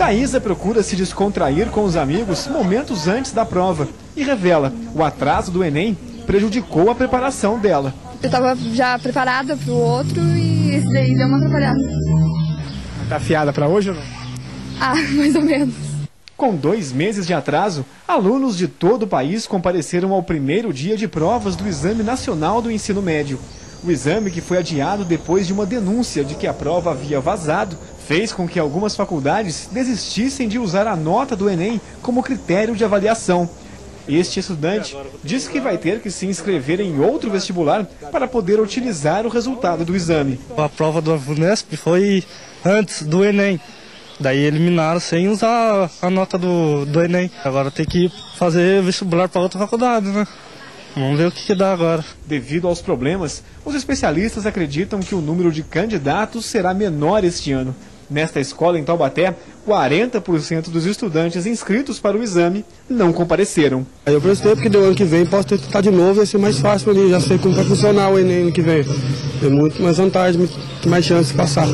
Thaísa procura se descontrair com os amigos momentos antes da prova e revela o atraso do Enem prejudicou a preparação dela. Eu estava já preparada para o outro e esse daí deu uma atrapalhada. Tá afiada para hoje ou não? Ah, mais ou menos. Com 2 meses de atraso, alunos de todo o país compareceram ao primeiro dia de provas do Exame Nacional do Ensino Médio. O exame, que foi adiado depois de uma denúncia de que a prova havia vazado, fez com que algumas faculdades desistissem de usar a nota do Enem como critério de avaliação. Este estudante diz que vai ter que se inscrever em outro vestibular para poder utilizar o resultado do exame. A prova do Vunesp foi antes do Enem, daí eliminaram sem usar a nota do Enem. Agora tem que fazer vestibular para outra faculdade, né? Vamos ver o que dá agora. Devido aos problemas, os especialistas acreditam que o número de candidatos será menor este ano. Nesta escola em Taubaté, 40% dos estudantes inscritos para o exame não compareceram. Eu prestei porque do ano que vem posso tentar de novo, vai ser mais fácil ali, já sei como vai funcionar o Enem ano que vem. Tem muito mais vantagem, muito mais chance de passar.